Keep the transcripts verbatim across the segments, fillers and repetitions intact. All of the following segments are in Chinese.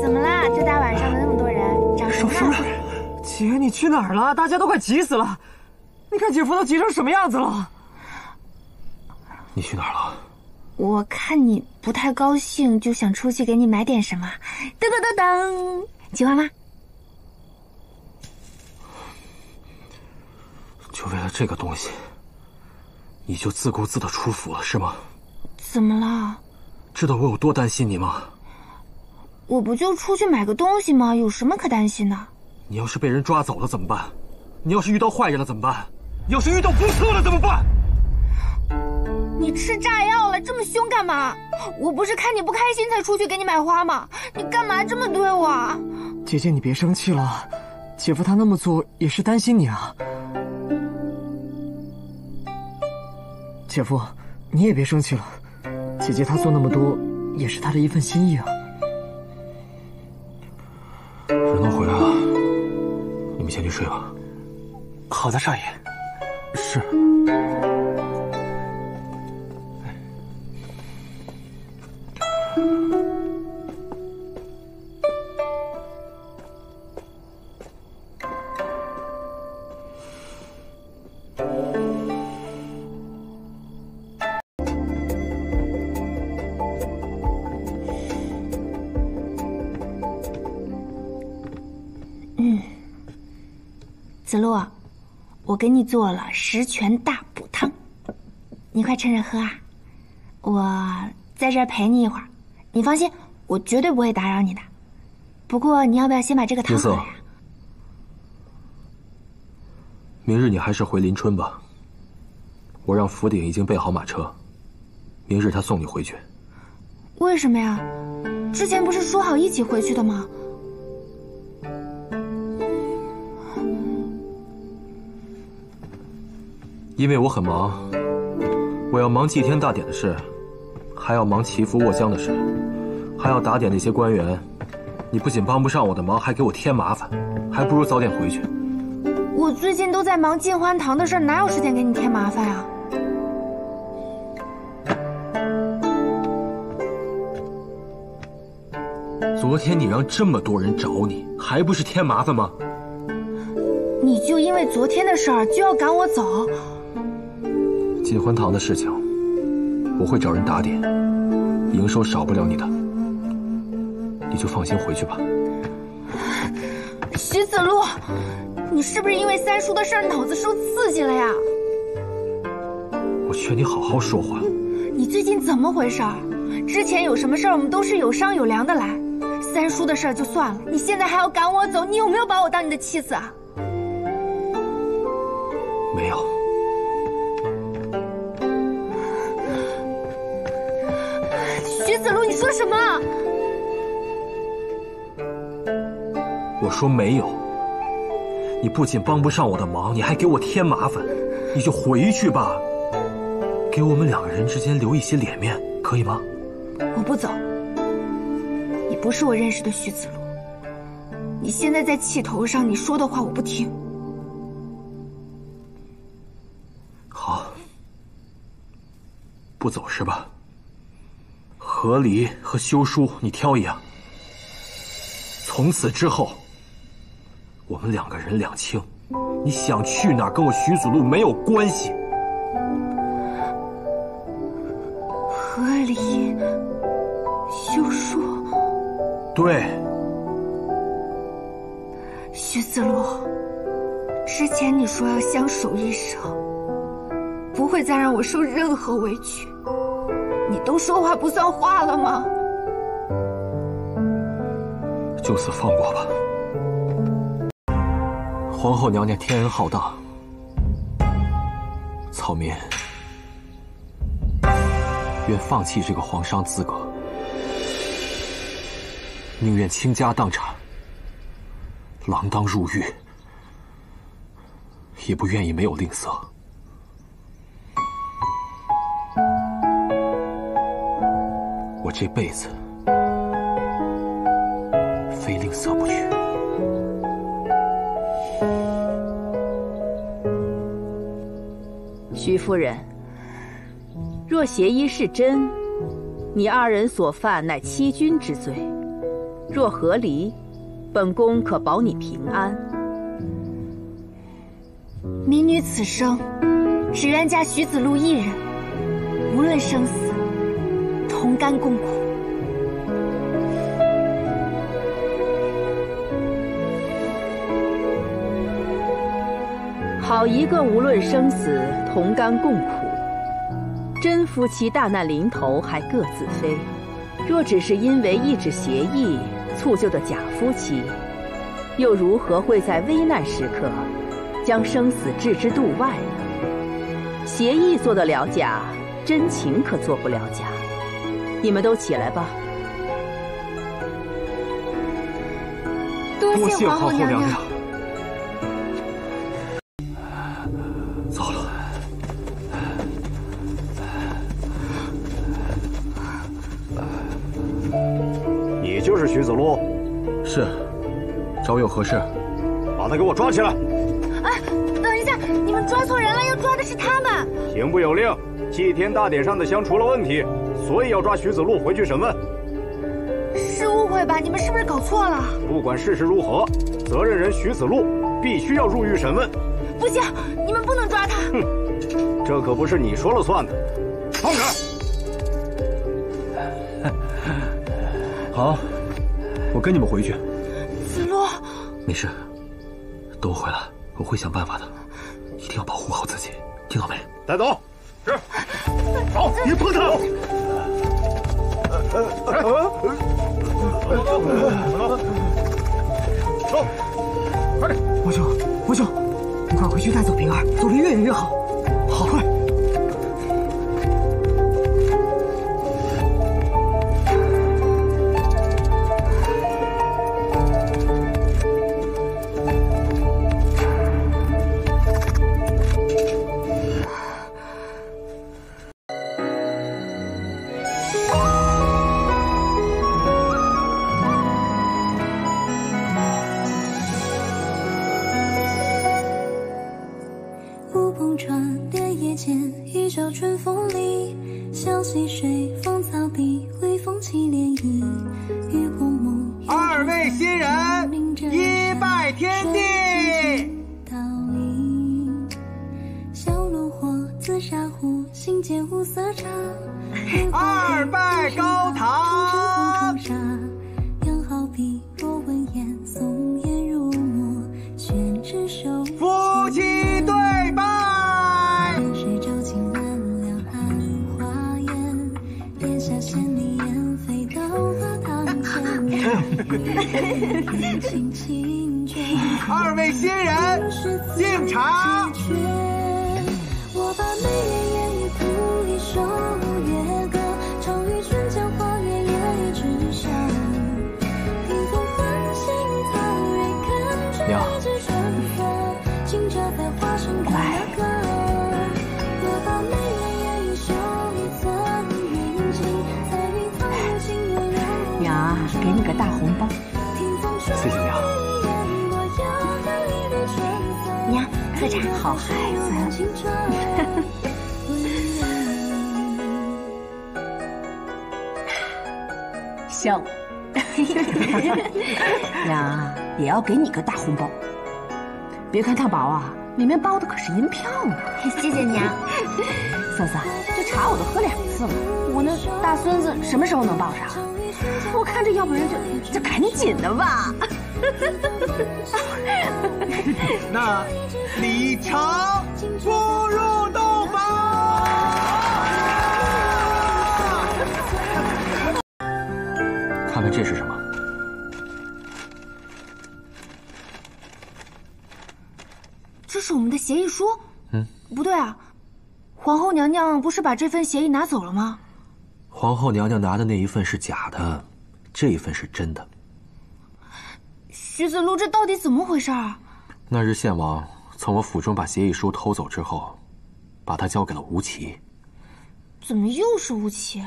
怎么啦？这大晚上的那么多人，找什么呢？姐，你去哪儿了？大家都快急死了！你看姐夫都急成什么样子了！你去哪儿了？我看你不太高兴，就想出去给你买点什么。噔噔噔噔，喜欢吗？就为了这个东西，你就自顾自的出府了是吗？怎么了？知道我有多担心你吗？我不就出去买个东西吗？有什么可担心的？你要是被人抓走了怎么办？你要是遇到坏人了怎么办？你要是遇到不测了怎么办？你吃炸药了这么凶干嘛？我不是看你不开心才出去给你买花吗？你干嘛这么对我啊？姐姐，你别生气了，姐夫他那么做也是担心你啊。姐夫，你也别生气了，姐姐她做那么多也是她的一份心意啊。人都回来了，你们先去睡吧。好的，少爷。是。嗯，子路，我给你做了十全大补汤，你快趁热喝啊！我在这儿陪你一会儿，你放心，我绝对不会打扰你的。不过你要不要先把这个汤喝了呀？明日你还是回临春吧，我让府鼎已经备好马车，明日他送你回去。为什么呀？之前不是说好一起回去的吗？因为我很忙，我要忙祭天大典的事，还要忙祈福卧香的事，还要打点那些官员。你不仅帮不上我的忙，还给我添麻烦，还不如早点回去。我最近都在忙进欢堂的事，哪有时间给你添麻烦啊？昨天你让这么多人找你，还不是添麻烦吗？你就因为昨天的事儿就要赶我走？进欢堂的事情，我会找人打点，营收少不了你的，你就放心回去吧。徐子路，你是不是因为三叔的事儿脑子受刺激了呀？我劝你好好说话。你最近怎么回事儿？之前有什么事儿我们都是有商有量的来，三叔的事儿就算了，你现在还要赶我走，你有没有把我当你的妻子啊？没有。徐子路，你说什么？我说没有。你不仅帮不上我的忙，你还给我添麻烦，你就回去吧，给我们两个人之间留一些脸面，可以吗？我不走。你不是我认识的徐子路，你现在在气头上，你说的话我不听。好，不走是吧？和离和休书，你挑一样。从此之后，我们两个人两清，你想去哪儿跟我徐子路没有关系。和离、休书，对。徐子路，之前你说要相守一生，不会再让我受任何委屈。你都说话不算话了吗？就此放过吧。皇后娘娘天恩浩大，草民愿放弃这个皇商资格，宁愿倾家荡产、锒铛入狱，也不愿意没有吝啬。我这辈子非吝啬不娶。徐夫人，若邪医是真，你二人所犯乃欺君之罪；若和离，本宫可保你平安。民女此生只愿嫁徐子路一人，无论生死，同甘共苦。好一个无论生死，同甘共苦！真夫妻大难临头还各自飞。 若只是因为一纸协议促就的假夫妻，又如何会在危难时刻将生死置之度外呢？协议做得了假，真情可做不了假。你们都起来吧。多谢皇后娘娘。糟了。 你就是徐子路，是，找我有何事？把他给我抓起来！哎，等一下，你们抓错人了，要抓的是他们。刑部有令，祭天大典上的香出了问题，所以要抓徐子路回去审问。是误会吧？你们是不是搞错了？不管事实如何，责任人徐子路必须要入狱审问。不行，你们不能抓他。哼，这可不是你说了算的。放开！ 好，我跟你们回去。子路，没事，等我回来，我会想办法的。一定要保护好自己，听到没？带走，是，走，别碰他！走，快点！王兄，王兄，你快回去带走平儿，走得越远越好。好，快！ 笑我，娘也要给你个大红包。别看它薄啊，里面包的可是银票呢。谢谢娘。嫂嫂，这茶我都喝两次了，我那大孙子什么时候能抱上？我看这要不然就就赶紧的吧。那李成不入洞房。 看看这是什么？这是我们的协议书。嗯，不对啊，皇后娘娘不是把这份协议拿走了吗？皇后娘娘拿的那一份是假的，这一份是真的。徐子路，这到底怎么回事啊？那日献王从我府中把协议书偷走之后，把它交给了吴奇。怎么又是吴奇？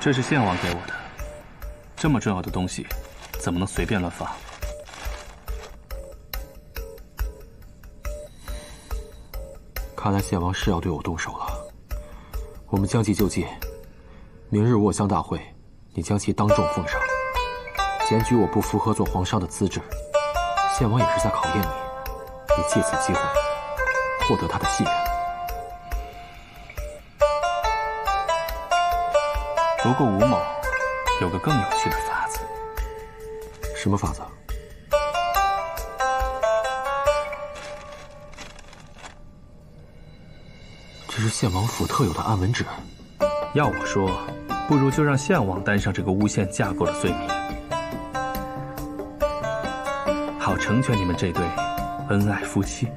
这是献王给我的，这么重要的东西，怎么能随便乱发？看来献王是要对我动手了。我们将计就计，明日卧香大会，你将其当众奉上。检举我不符合做皇上的资质，献王也是在考验你，你借此机会获得他的信任。不过吴某有个更有趣的法子。什么法子？ 这是献王府特有的安文纸。要我说，不如就让献王担上这个诬陷架构的罪名，好成全你们这对恩爱夫妻。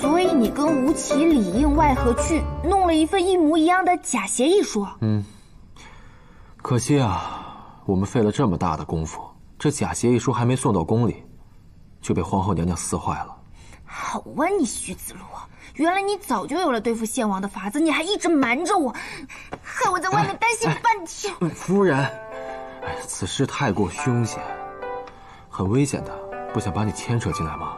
所以你跟吴起里应外合去。 弄了一份一模一样的假协议书。嗯，可惜啊，我们费了这么大的功夫，这假协议书还没送到宫里，就被皇后娘娘撕坏了。好啊，你徐子路，原来你早就有了对付献王的法子，你还一直瞒着我，害我在外面担心半天。哎哎、夫人，哎，此事太过凶险，很危险的，不想把你牵扯进来吗？